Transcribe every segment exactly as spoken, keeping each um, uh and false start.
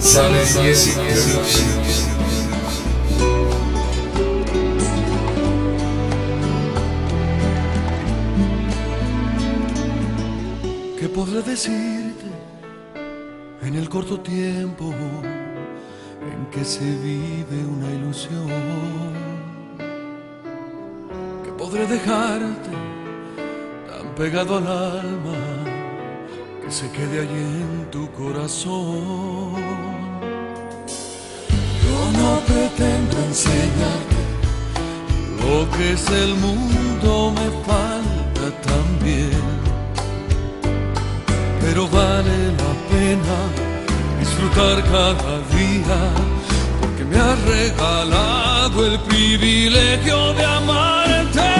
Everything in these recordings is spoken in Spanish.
Same music production. ¿Qué podré decirte en el corto tiempo en que se vive una ilusión? ¿Qué podré dejarte tan pegado al alma que se quede allí en tu corazón? Yo no pretendo enseñarte lo que es el mundo, me falta también. Pero vale la pena disfrutar cada día, porque me has regalado el privilegio de amarte.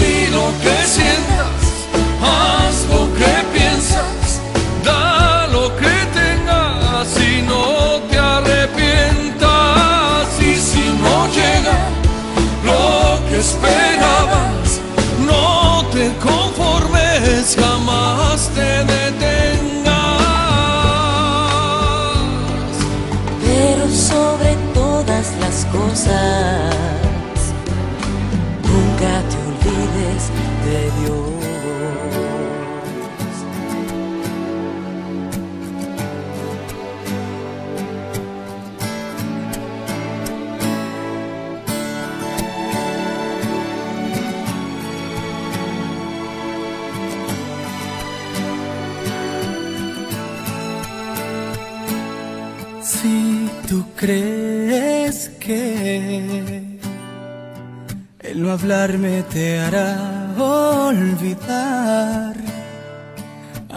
Di lo que sientas, haz lo que piensas, da lo que tengas y no te arrepientas. Y si no llega lo que esperabas, no te conformes jamás te de cosas. Nunca te olvides de Dios. Si tú crees que el no hablarme te hará olvidar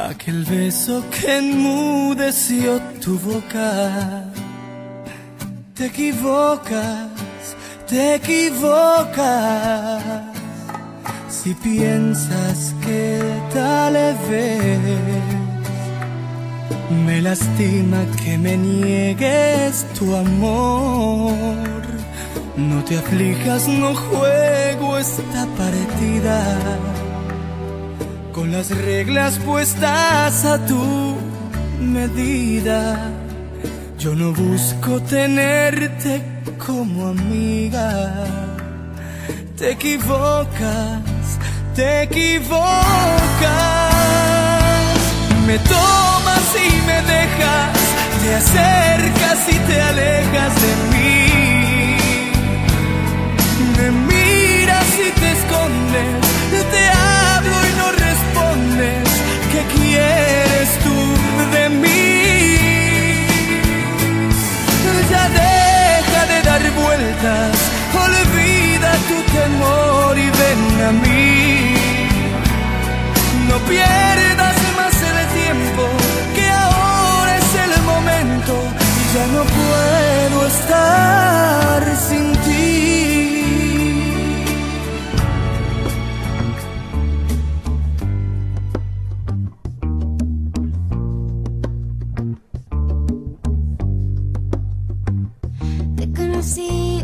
aquel beso que enmudeció tu boca, te equivocas, te equivocas. Si piensas que tal vez me lastima que me niegues tu amor, no te aflijas, no juego esta partida con las reglas puestas a tu medida. Yo no busco tenerte como amiga. Te equivocas, te equivocas. Me tomas y me dejas, te acercas y te alejas de mí. Me miras y te escondes, te hablo y no respondes. ¿Qué quieres tú de mí? Ya deja de dar vueltas, olvida tu temor y ven a mí. No pierdas más el tiempo, que ahora es el momento. Ya no puedo estar sin ti.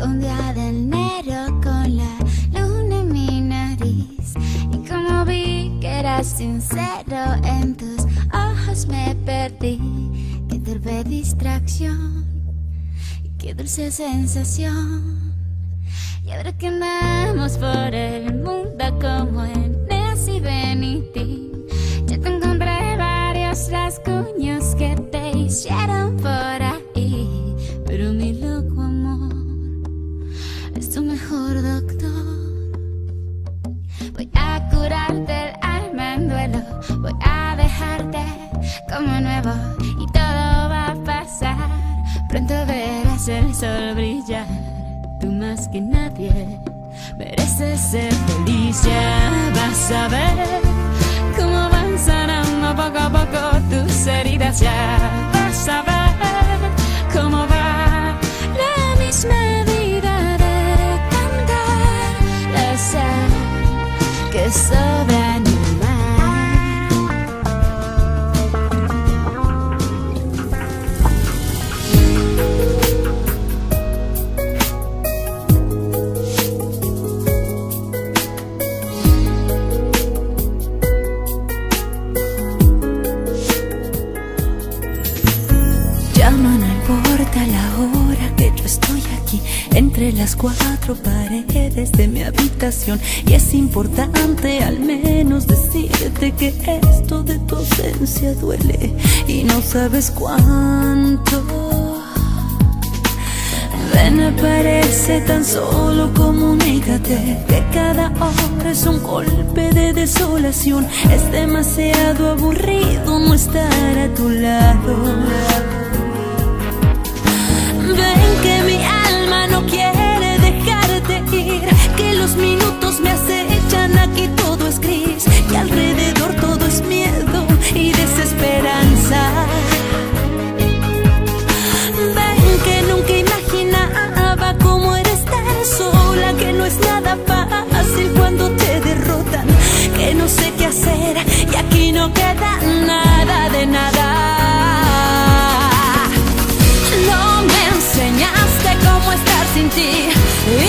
Un día de enero con la luna en mi nariz, y cuando vi que eras sincero en tus ojos me perdí. Qué dulce distracción, qué dulce sensación. Y ahora que andamos por el mundo como en Nessie Benitín, yo te encontré varios rasguños que te hicieron por ahí. Pero mi loco amor es tu mejor doctor. Voy a curarte el alma en duelo, voy a dejarte como nuevo y todo va a pasar. Pronto verás el sol brillar, tú más que nadie mereces ser feliz. Ya vas a ver cómo avanzarán poco a poco tus heridas. Ya vas a ver cómo va la misma vida. Que sobre animar, las cuatro paredes de mi habitación. Y es importante al menos decirte que esto de tu ausencia duele, y no sabes cuánto. Ven, aparece, tan solo comunícate, que cada hora es un golpe de desolación. Es demasiado aburrido no estar a tu lado. Ven que mi alma no quiere dejarte ir, que los minutos me acechan, aquí todo es gris, que alrededor todo es miedo y desesperanza. Ven que nunca imaginaba cómo era estar sola, que no es nada fácil cuando te derrotan, que no sé qué hacer y aquí no queda nada de nada. ¿Cómo estar sin ti?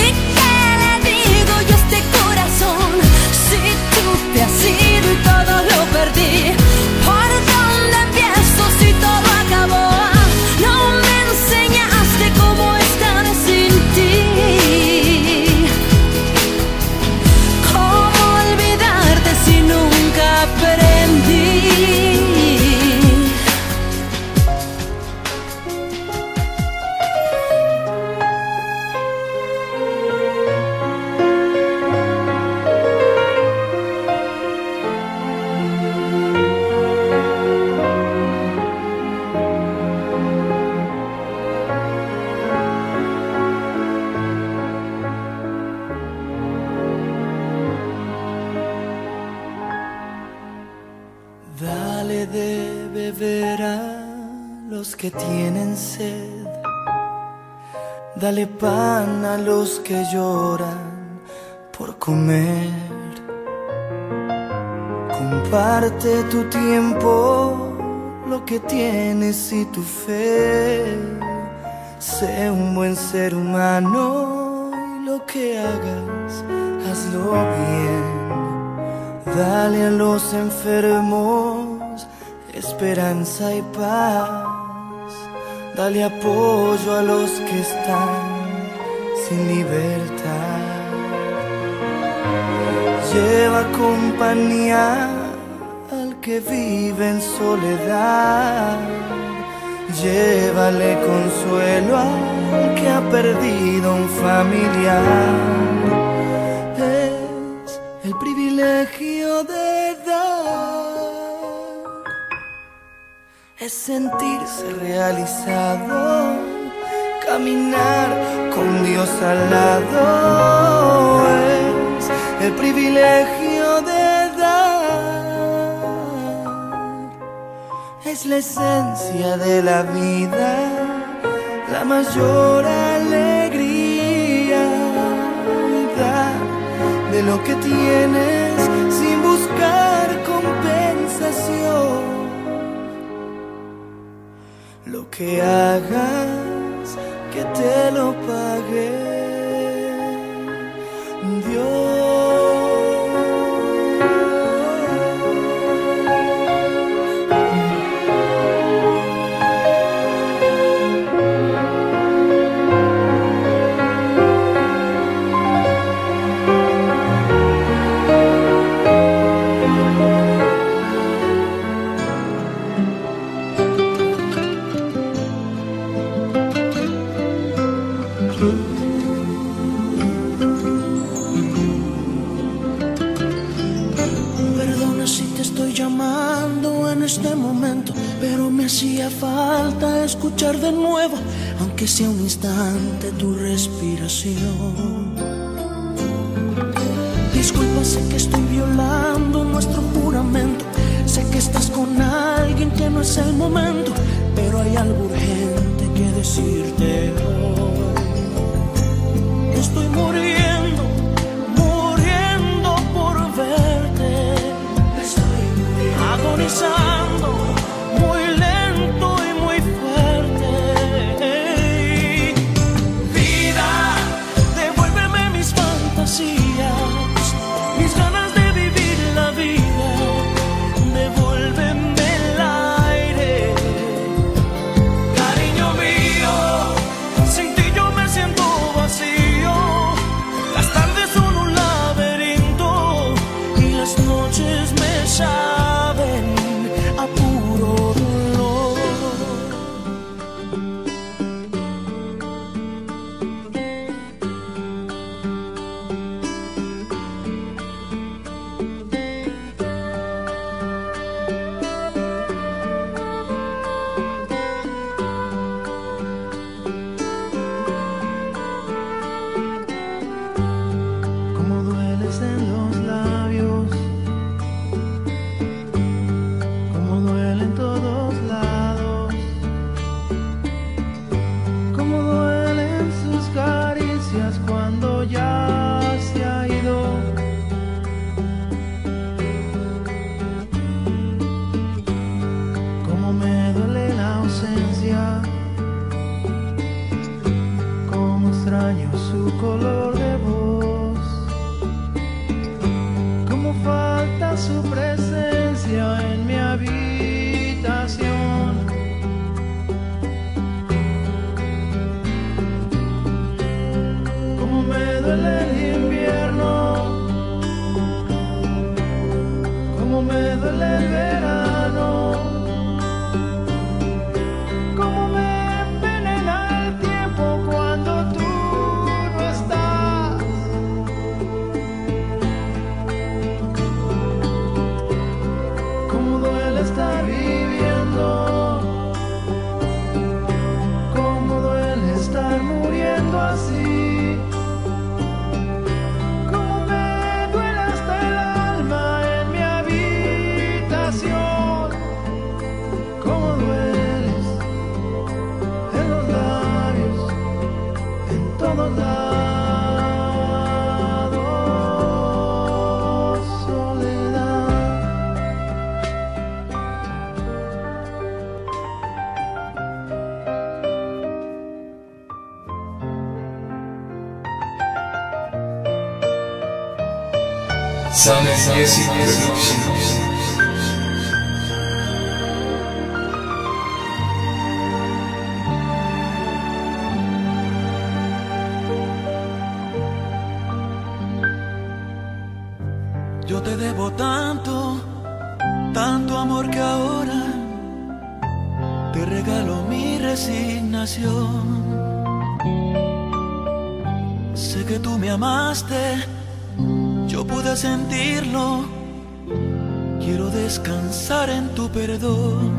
¿Y qué le digo yo a este corazón? Si tú te has ido y todo lo perdí, ¿por dónde empiezo si todo acabó? No me enseñaste cómo estar sin ti. ¿Cómo olvidarte si nunca aprendí? Que tienen sed, dale pan a los que lloran por comer. Comparte tu tiempo, lo que tienes y tu fe. Sé un buen ser humano y lo que hagas, hazlo bien. Dale a los enfermos esperanza y paz. Dale apoyo a los que están sin libertad. Lleva compañía al que vive en soledad. Llévale consuelo al que ha perdido un familiar. Es el privilegio de dar, es sentirse realizado, caminar con Dios al lado. Es el privilegio de dar, es la esencia de la vida, la mayor alegría. Da de lo que tienes sin buscar compensación. Lo que hagas, que te lo pague Dios. Falta escuchar de nuevo, aunque sea un instante, tu respiración. Disculpa, sé que estoy violando nuestro juramento. Sé que estás con alguien que no es el momento, pero hay algo urgente que decirte hoy. Estoy muriendo, muriendo por verte. Estoy muriendo, agonizando, muy lejos. See you. Sun and Jesse Productions. Yo te debo tanto, tanto amor que ahora te regalo mi resignación. Sé que tú me amaste, yo pude sentirlo, quiero descansar en tu perdón.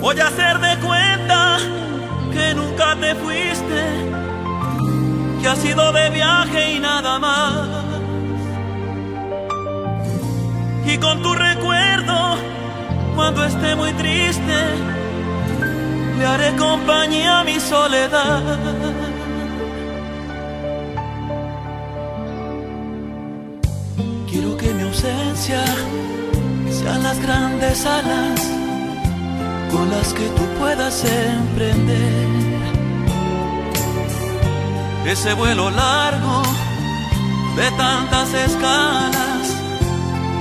Voy a hacer de cuenta que nunca te fuiste, que has ido de viaje y nada más. Y con tu recuerdo, cuando esté muy triste, le haré compañía a mi soledad. Sean las grandes alas con las que tú puedas emprender ese vuelo largo de tantas escalas,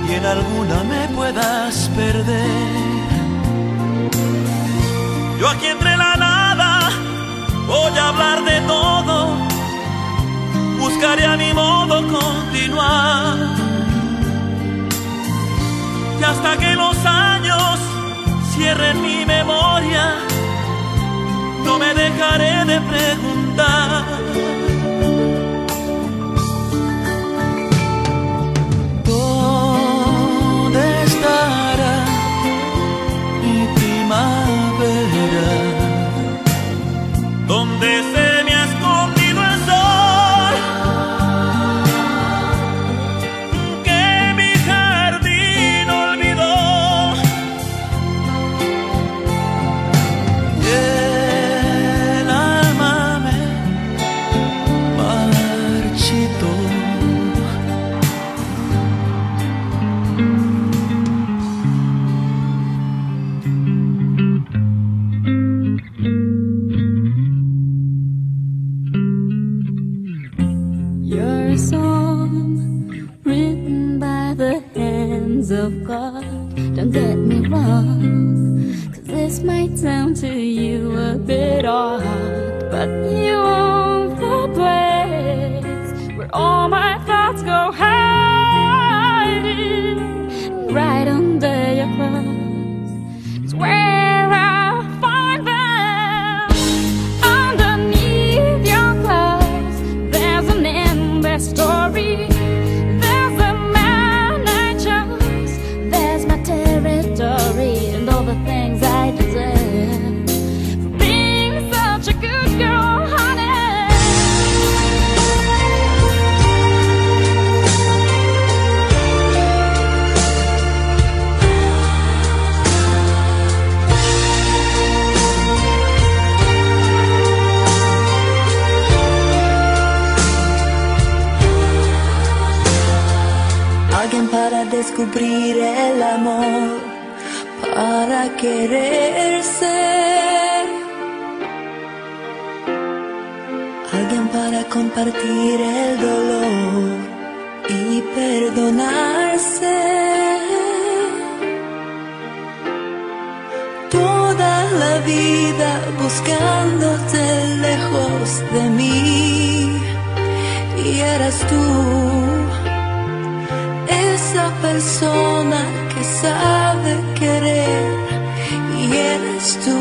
y en alguna me puedas perder. Yo aquí entre la nada voy a hablar de todo, buscaré a mi modo continuar. Y hasta que los años cierren mi memoria, no me dejaré de preguntar. ¿Dónde estará mi primavera? ¿Dónde estará? Descubrir el amor para quererse, alguien para compartir el dolor y perdonarse. Toda la vida buscándote lejos de mí, y eras tú esa persona que sabe querer, y eres tú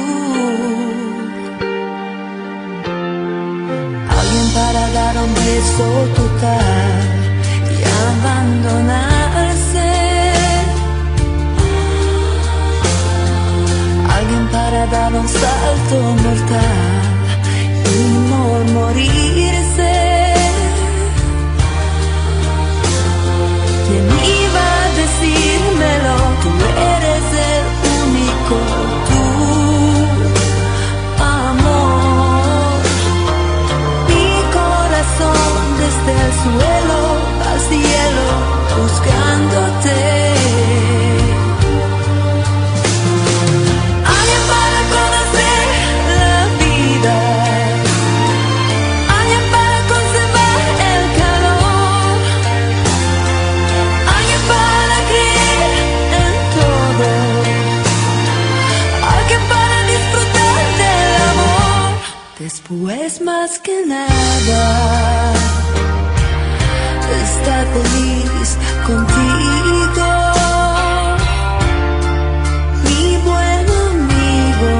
alguien para dar un beso total y abandonarse, alguien para dar un salto mortal y no morirse. ¿Quién iba a decírmelo? Tú eres el único, tú, amor. Mi corazón desde el suelo al cielo buscándote. Pues más que nada, estar feliz contigo, mi buen amigo.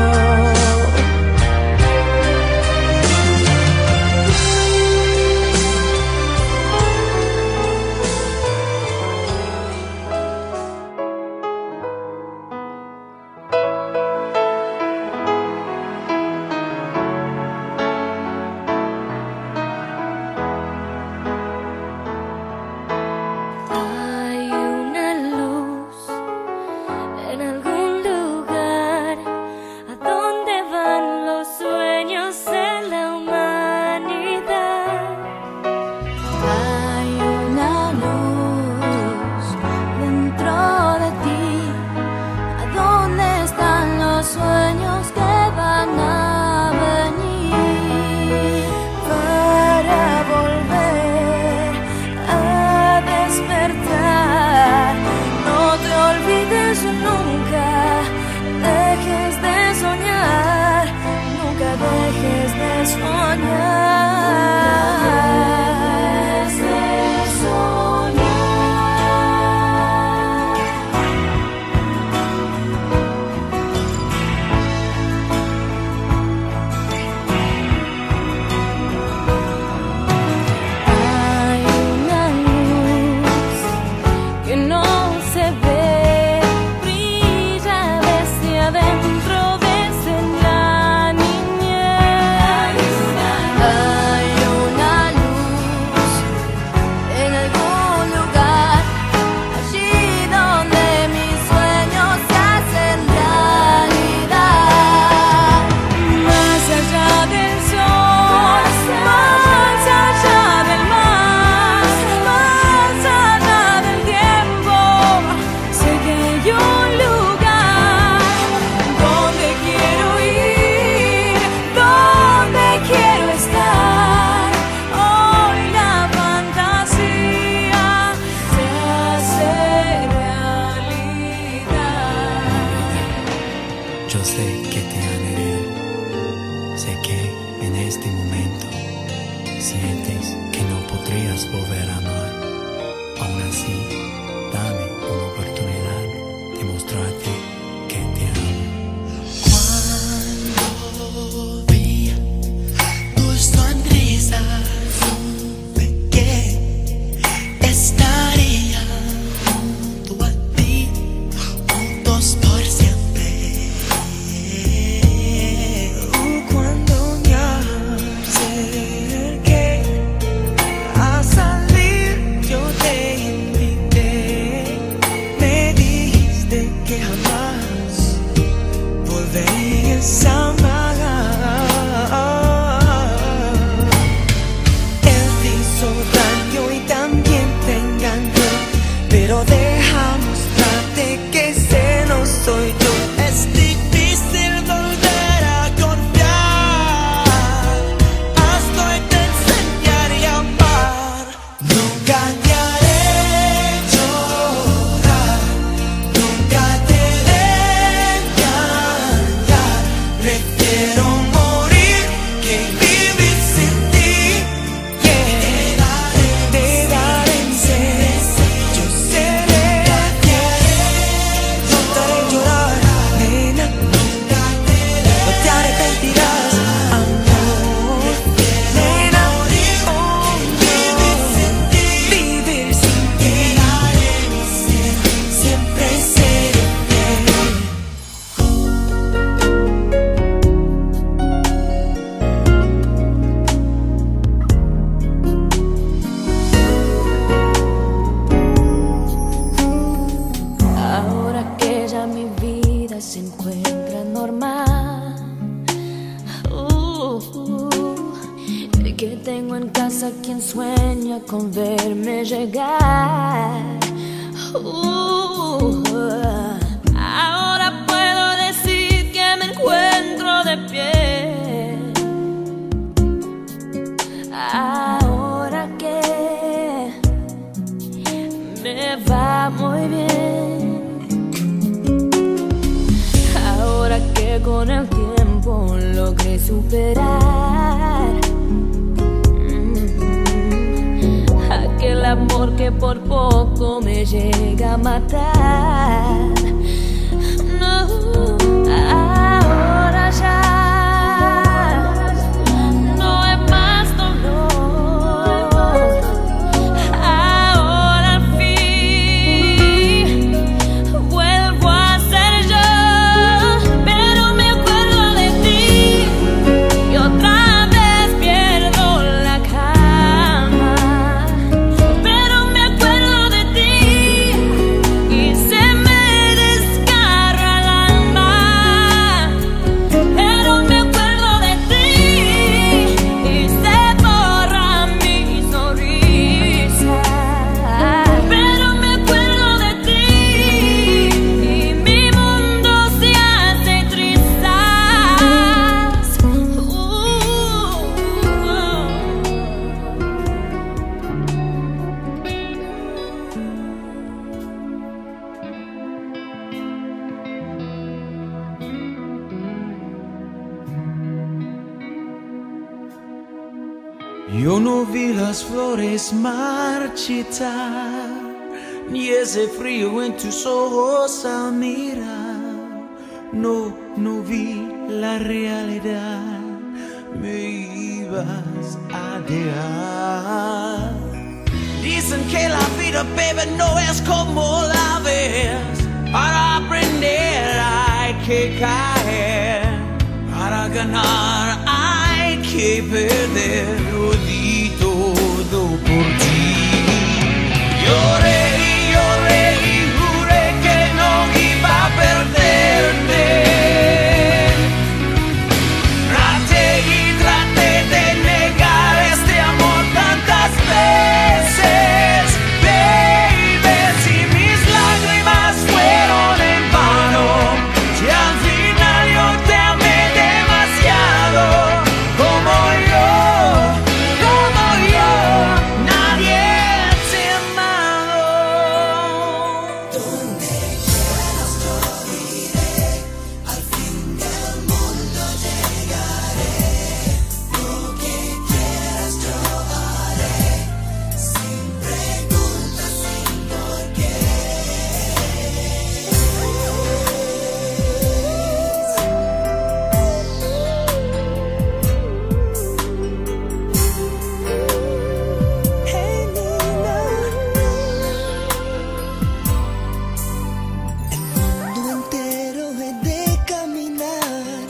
Quiero morir que vivir sin ti, yeah. dormir tengo en casa quien sueña con verme llegar. uh, Ahora puedo decir que me encuentro de pie. Ahora que me va muy bien. Ahora que con el tiempo logré superar aquel amor que por poco me llega a matar. No, ahora ya no hay más dolor. Ahora al fin vuelvo a ser yo, pero me acuerdo de ti y otra vez pierdo la calma. Pero me acuerdo de ti y se me desgarra el alma. Pero me acuerdo de ti y se borra mi sonrisa. Pero me acuerdo de ti y mi mundo se hace trizas. Uh, uh. Yo no vi las flores marchitar, ni ese frío en tus ojos al mirar. No, no vi la realidad, me ibas a dejar. Dicen que la vida, baby, no es como la ves. Para aprender hay que caer, para ganar hay que perder. Lo di todo por ti. Lloré y lloré y juré que no iba a perderte. Traté y traté de negar este amor tantas veces, baby, si mis lágrimas fueron en vano. Si al final yo te amé demasiado, como yo, como yo, nadie te ha amado. Donde quieras yo iré, al fin del mundo llegaré. Lo que quieras yo haré, sin preguntas, sin por qué. Hey, Nina. El mundo entero he de caminar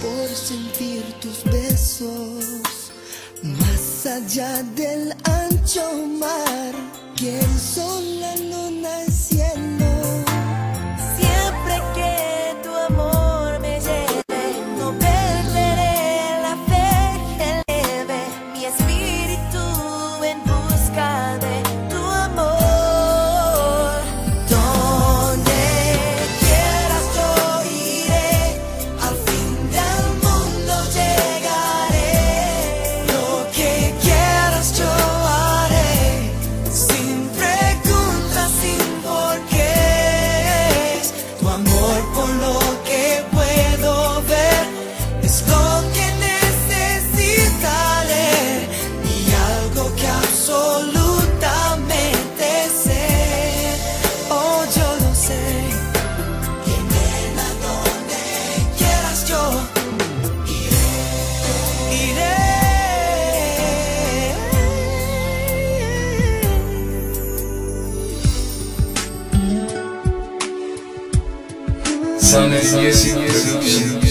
por sentir tus besos. Más allá del ancho mar, que el sol, la luna, el cielo. Siempre que tu amor me lleve, no perderé la fe que eleve mi espíritu en busca de tu amor. Donde quieras yo iré, al fin del mundo llegaré. Lo que quieras yo haré, sin preguntas, sin por qué. Tu amor, por lo que puedo ver, es lo que necesitaré, y algo que absolutamente sé. Oh, yo lo sé, que nena, donde quieras yo Sunday Music Productions.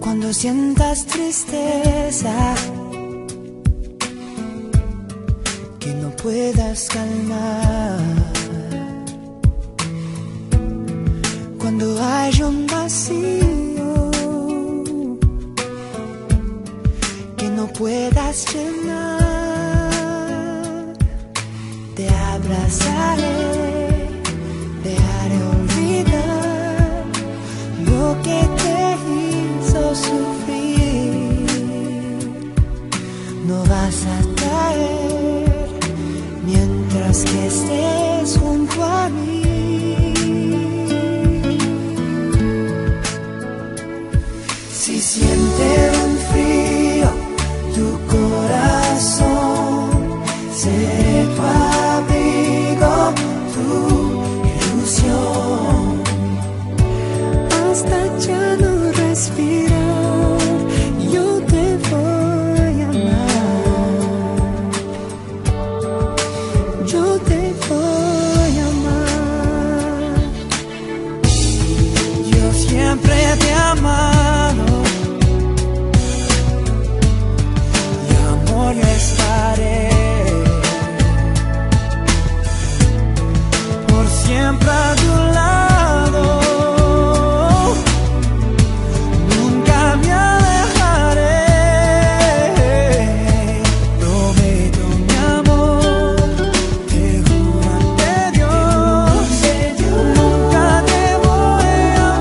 Cuando sientas tristeza que no puedas calmar. Cuando hay un vacío que no puedas llenar, te abrazaré, te haré olvidar lo que te hizo sufrir. No vas a caer mientras que estés junto a mí. Si sientes un frío tu corazón, seré tu amigo, tu ilusión, hasta ya no respirar. Yo te voy a amar, yo te voy a amar. Yo siempre te he amado y amor yo estaré. Siempre a tu lado, nunca me alejaré. Prometo mi amor, te juro ante Dios, yo nunca te voy a faltar.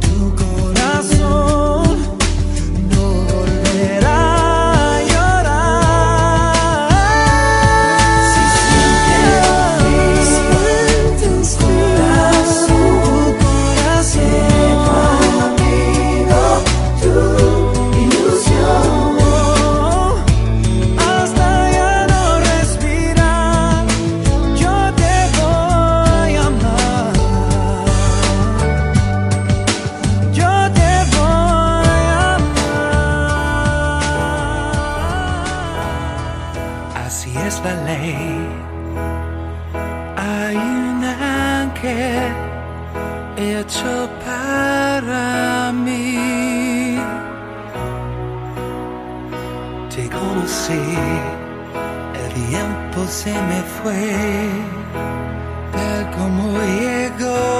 Tu corazón no volverá. La ley, hay un ángel hecho para mí. Te conocí, el tiempo se me fue, tal como llegó,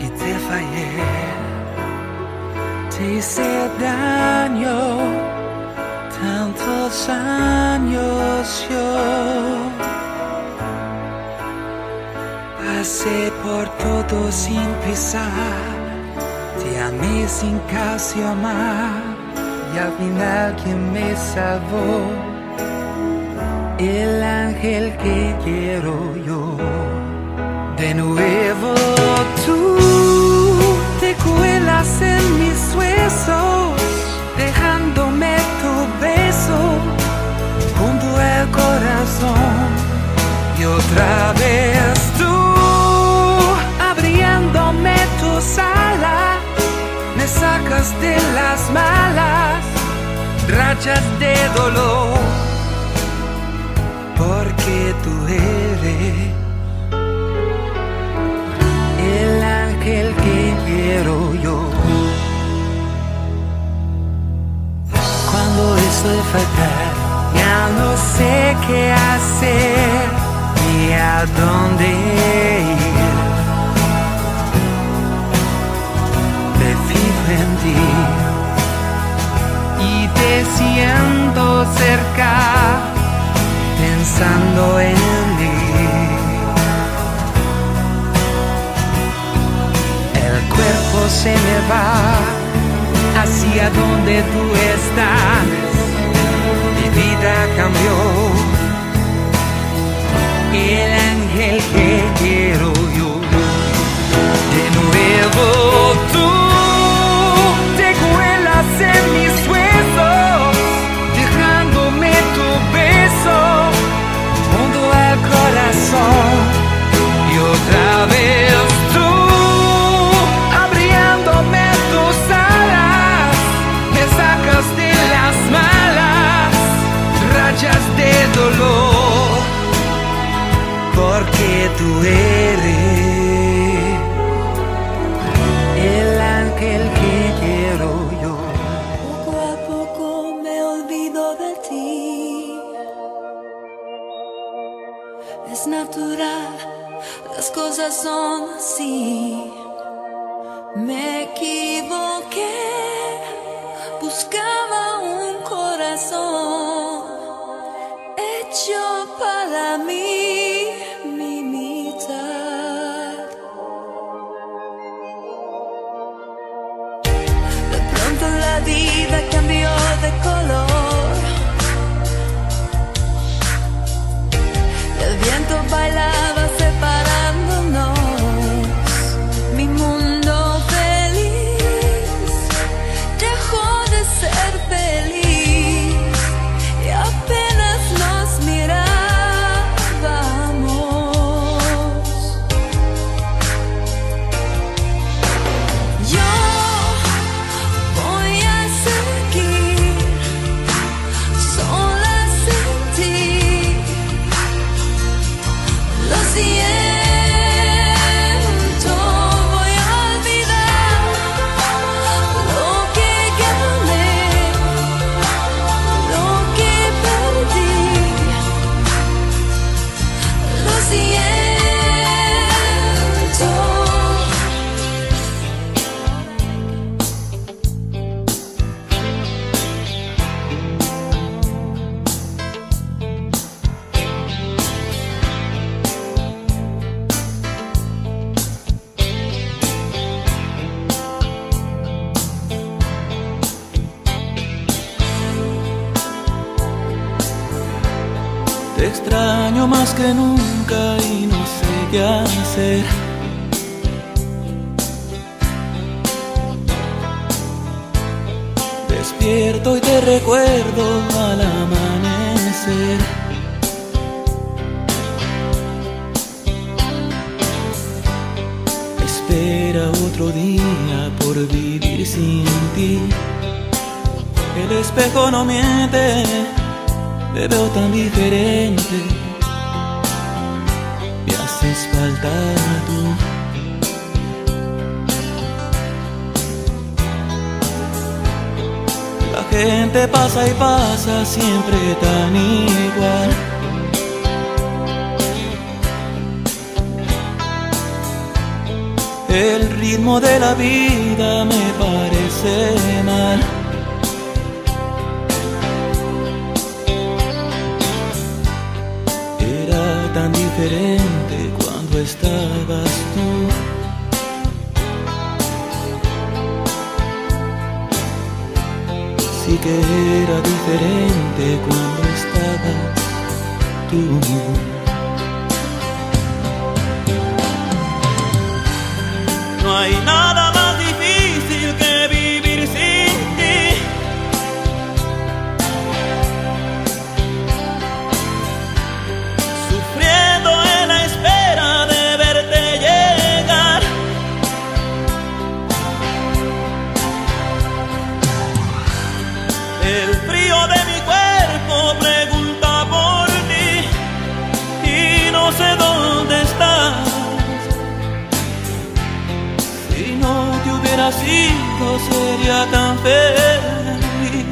y te fallé. Te hice daño, tantos años yo pasé por todo sin pisar, te amé sin casi amar, y al final quien me salvó, el ángel que quiero yo. De nuevo tú te cuelas en mis huesos, dejándome tu beso junto al corazón, y otra vez tú abriéndome tus alas, me sacas de las malas rachas de dolor, porque tú eres el ángel que quiero yo. Estoy fatal, ya no sé qué hacer ni a dónde ir. Me fijo en ti y te siento cerca, pensando en ti. El cuerpo se me va hacia donde tú estás. Mi vida cambió, el ángel que quiero yo. De nuevo tú te cuelas en mis huesos, dejándome tu beso junto al corazón, y otra vez tú abriéndome tus alas, me sacas de las manos de dolor, porque ojos son así. Me equivoqué, buscaba un corazón hecho para mí, mi mitad. De pronto la vida cambió de color, el viento bailaba separándonos, mi mundo feliz dejó de ser feliz y apenas nos mirábamos. Yo voy a seguir sola sin ti, lo siento. Te extraño más que nunca y no sé qué hacer. Despierto y te recuerdo al amanecer. Espera otro día por vivir sin ti. El espejo no miente, te veo tan diferente, me haces falta tú. La gente pasa y pasa, siempre tan igual. El ritmo de la vida me parece mal. Tan diferente cuando estabas tú. Sí que era diferente cuando estabas tú. No hay nada más difícil que vivir sin ti. Así no sería tan feliz.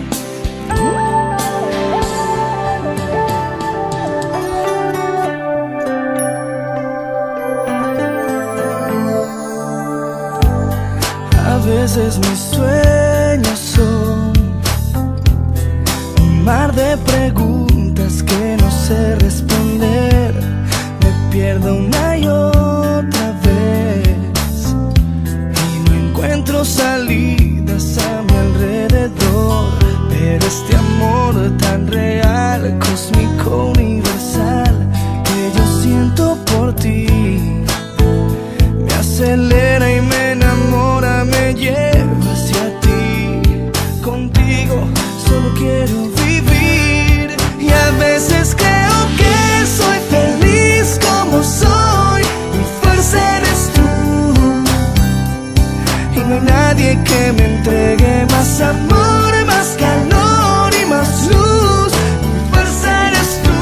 A veces mis sueños son un mar de preguntas que no sé responder. Me pierdo una y otra vez, encuentro salidas a mi alrededor, pero este amor tan real, cósmico, universal, que yo siento por ti, me acelera y me enamora, me lleva hacia ti. Contigo solo quiero vivir y a veces creo que soy feliz como soy, mi fuerza eres tú. No hay nadie que me entregue más amor, más calor y más luz. Mi fuerza eres tú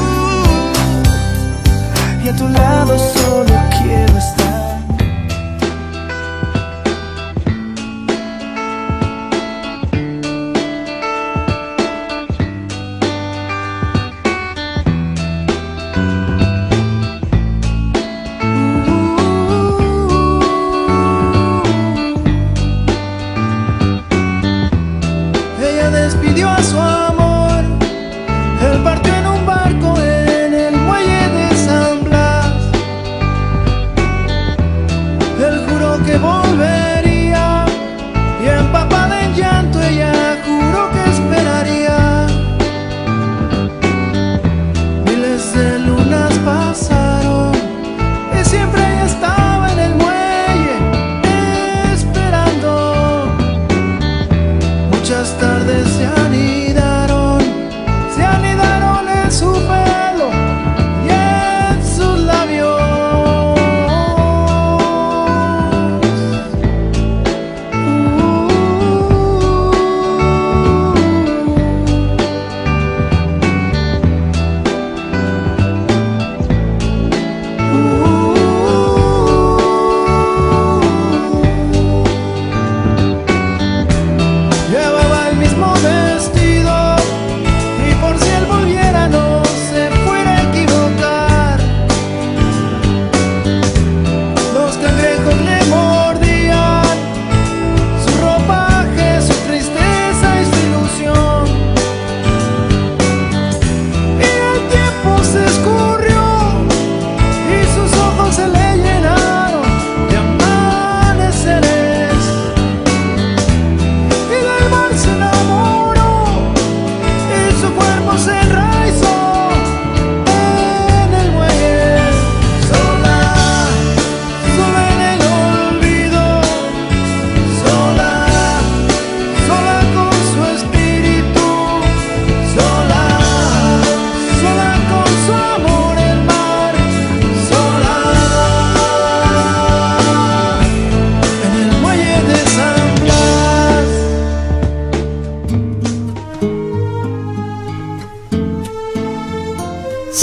y a tu lado solo quiero estar. Uh-huh. que volvería, y empapada en llanto ella juró que esperaría. Miles de lunas pasaron y siempre ella estaba en el muelle esperando. Muchas tardes se anidaron, se anidaron en su pelo y en sus labios.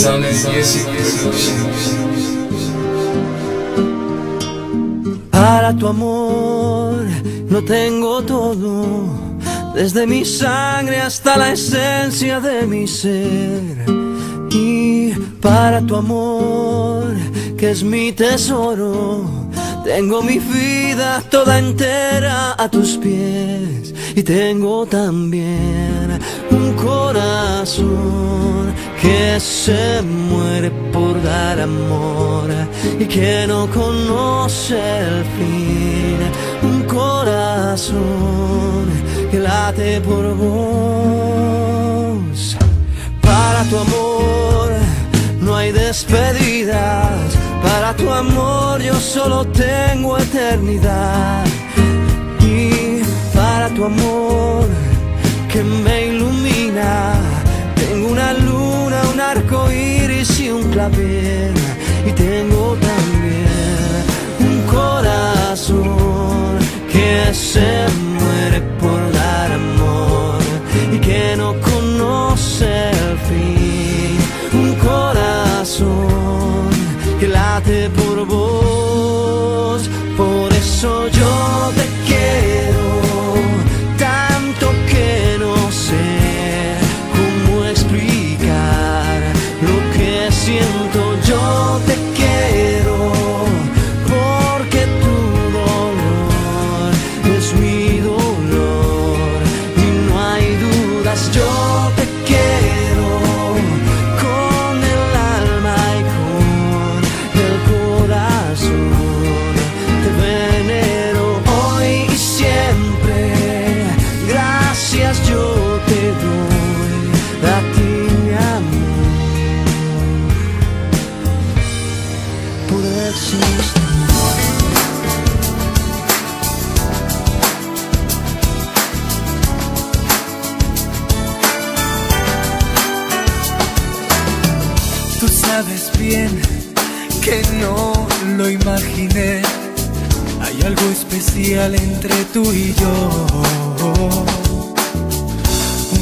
Sound and Music Productions. Para tu amor lo tengo todo, desde mi sangre hasta la esencia de mi ser. Y para tu amor, que es mi tesoro, tengo mi vida toda entera a tus pies. Y tengo también un corazón que se muere por dar amor y que no conoce el fin. Un corazón que late por vos. Para tu amor no hay despedidas. Para tu amor yo solo tengo eternidad. Y para tu amor que me ilumina, tengo una luna, un arco iris y un clavel. Y tengo también un corazón que se muere por dar amor y que no conoce el fin. Un corazón que late por vos. Por eso yo te quiero tanto que no sé lo que siento. Yo te quiero porque tu dolor es mi dolor y no hay dudas. Yo te quiero con el alma y con el corazón. Te venero hoy y siempre. Gracias yo te doy a ti. Tú sabes bien que no lo imaginé. Hay algo especial entre tú y yo.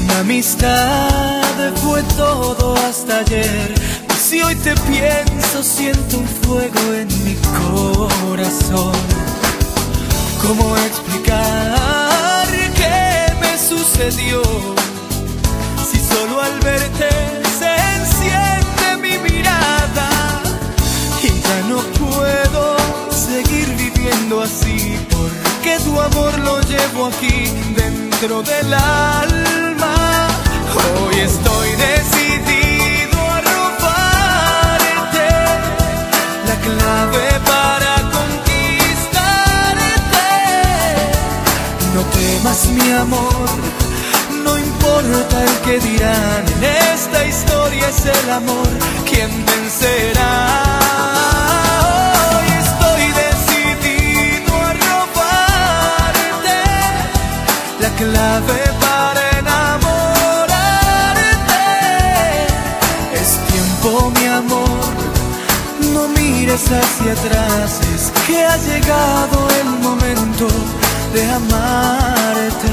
Una amistad fue todo hasta ayer. Si hoy te pienso, siento un fuego en mi corazón. ¿Cómo explicar qué me sucedió? Si solo al verte se enciende mi mirada y ya no puedo seguir viviendo así, porque tu amor lo llevo aquí dentro del alma. Hoy estoy decidido la clave para conquistar amor. No importa el que dirán, en esta historia es el amor quien vencerá. La clave para enamorarte es tiempo, mi amor. No mires hacia atrás, es que ha llegado el momento de amarte.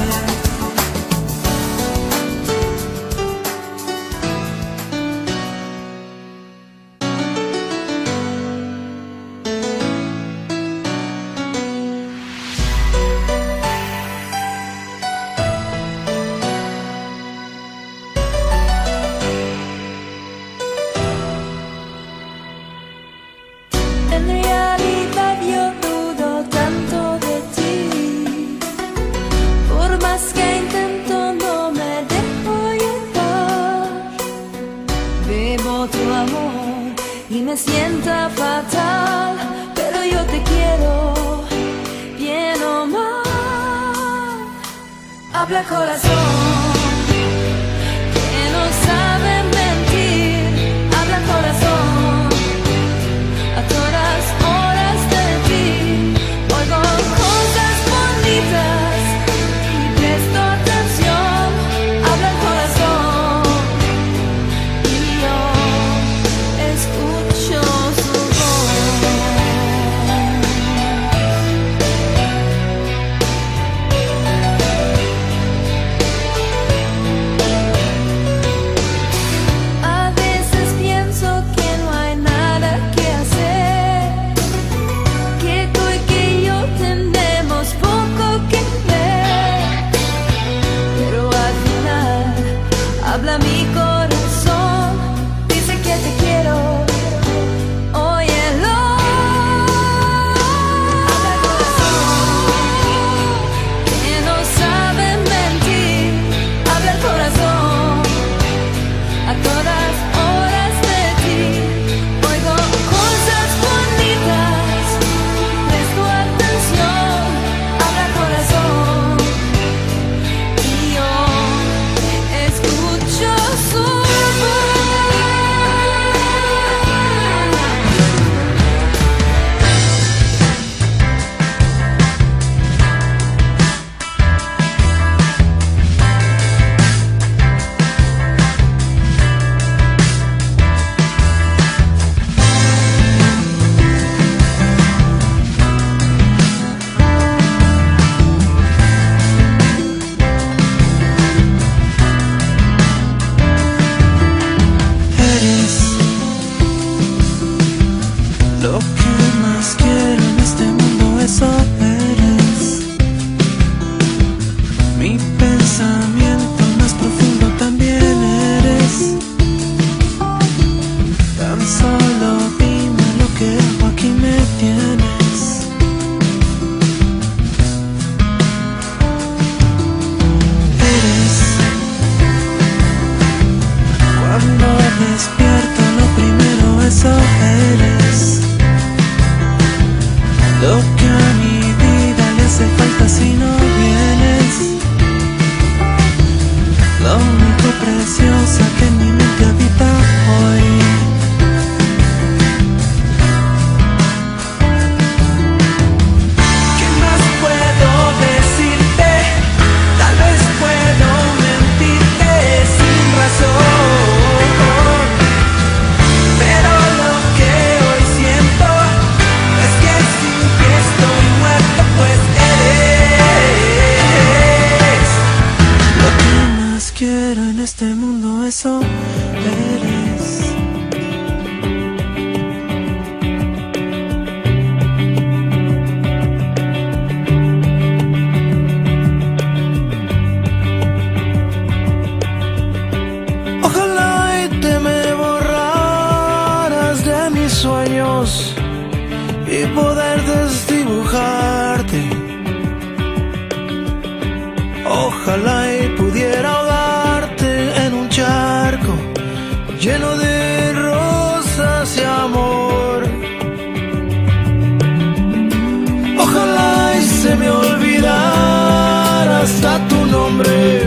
Hasta tu nombre. hombre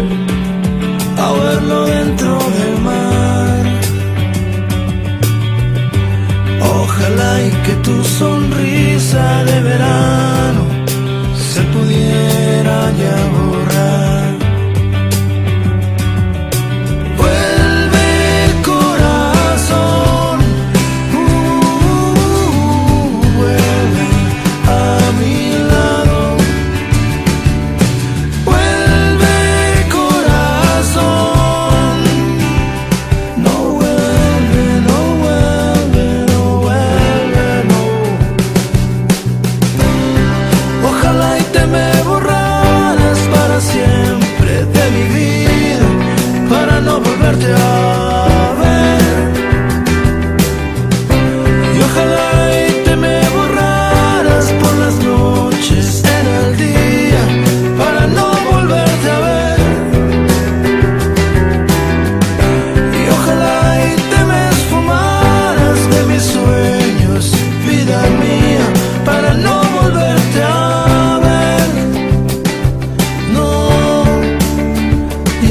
a verlo dentro del mar. Ojalá y que tu sonrisa de verano se pudiera ya borrar. Vuelve, corazón, uh, uh, uh, vuelve a mi lado. Vuelve, corazón, no vuelve, no vuelve, no vuelve, no. Ojalá y te me borraras para siempre de mi vida, para no volverte a ver. Y ojalá y te me borraras por las noches en el día, para no volverte a ver. Y ojalá y te me esfumaras de mis sueños, vida mía, para no volverte a ver. No, ni en sueños.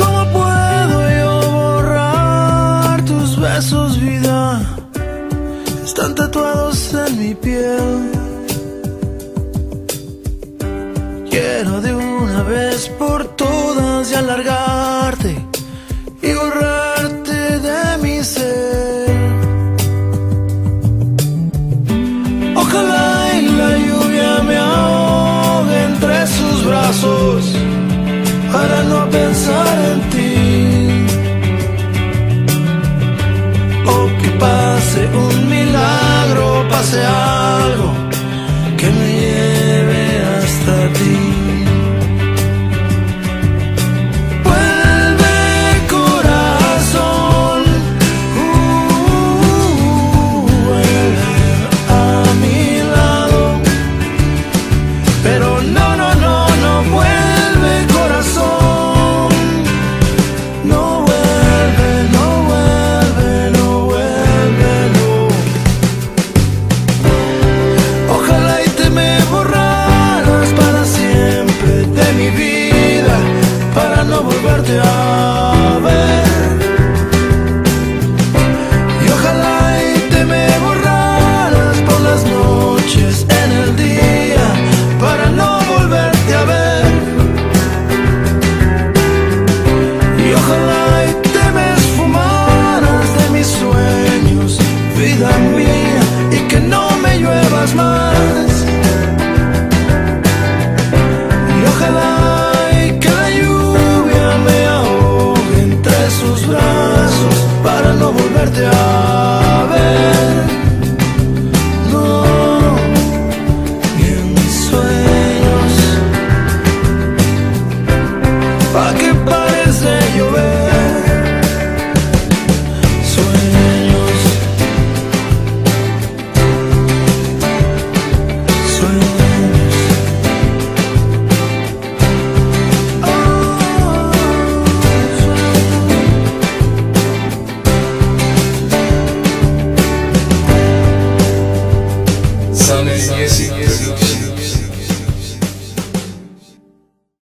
¿Cómo puedo yo borrar tus besos, vida? Están tatuados en mi piel. Quiero de una vez por todas ya largarte y borrarte de mi ser. Ojalá y la lluvia me ahogue entre sus brazos para no pensar en ti. O que pase un milagro, pase algo que me lleve hasta ti. Vuelve, corazón, uh, vuelve a mi lado. Pero no, no, no, no vuelve, corazón, no vuelve, no vuelve, no vuelve, no. Ojalá y te me borraras para siempre de mi vida, para no volverte a ver. Y ojalá y te me borraras por las noches en el día, para no volverte a ver. Y ojalá y te me esfumaras de mis sueños, vida mía, y que no me lluevas más. Y ojalá y que la lluvia me ahogue entre sus brazos para no volverte a ver. No, ni en mis sueños. Pa' que